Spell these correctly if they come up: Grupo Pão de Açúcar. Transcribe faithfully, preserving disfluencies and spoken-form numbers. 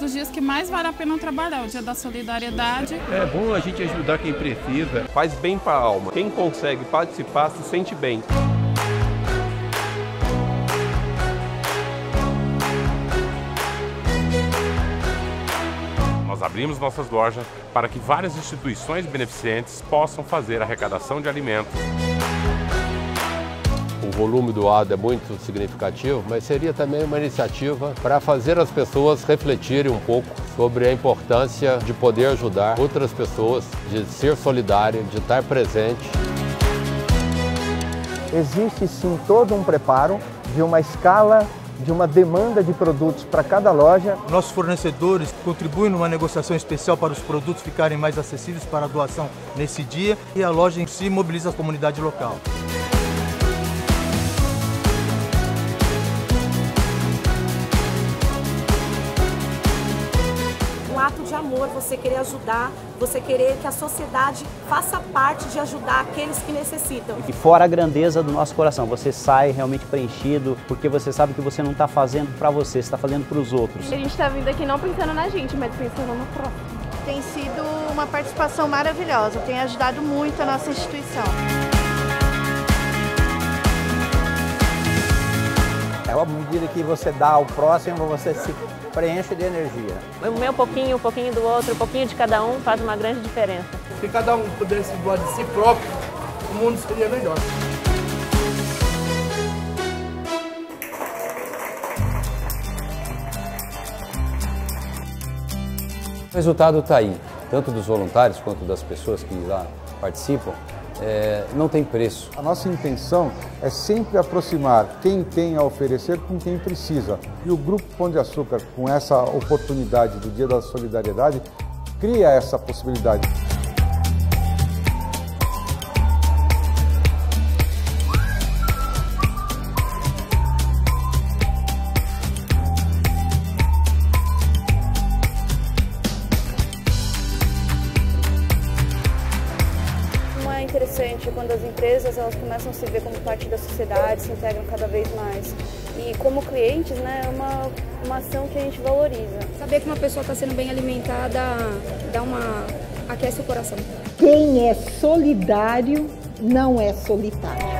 dos dias que mais vale a pena trabalhar, o Dia da Solidariedade. É bom a gente ajudar quem precisa. Faz bem para a alma. Quem consegue participar se sente bem. Nós abrimos nossas lojas para que várias instituições beneficentes possam fazer arrecadação de alimentos. O volume doado é muito significativo, mas seria também uma iniciativa para fazer as pessoas refletirem um pouco sobre a importância de poder ajudar outras pessoas, de ser solidário, de estar presente. Existe sim todo um preparo de uma escala, de uma demanda de produtos para cada loja. Nossos fornecedores contribuem numa negociação especial para os produtos ficarem mais acessíveis para a doação nesse dia e a loja em si mobiliza a comunidade local. Ato de amor, você querer ajudar, você querer que a sociedade faça parte de ajudar aqueles que necessitam. E fora a grandeza do nosso coração, você sai realmente preenchido, porque você sabe que você não está fazendo para você, você está fazendo para os outros. A gente está vindo aqui não pensando na gente, mas pensando no próximo. Tem sido uma participação maravilhosa, tem ajudado muito a nossa instituição. À medida que você dá ao próximo, você se preenche de energia. O meu pouquinho, um pouquinho do outro, um pouquinho de cada um faz uma grande diferença. Se cada um pudesse doar de si próprio, o mundo seria melhor. O resultado está aí, tanto dos voluntários quanto das pessoas que lá participam. É, não tem preço. A nossa intenção é sempre aproximar quem tem a oferecer com quem precisa. E o Grupo Pão de Açúcar, com essa oportunidade do Dia da Solidariedade, cria essa possibilidade. Interessante quando as empresas elas começam a se ver como parte da sociedade, se integram cada vez mais. E como clientes, né, é uma, uma ação que a gente valoriza. Saber que uma pessoa está sendo bem alimentada dá uma... aquece o coração. Quem é solidário não é solitário.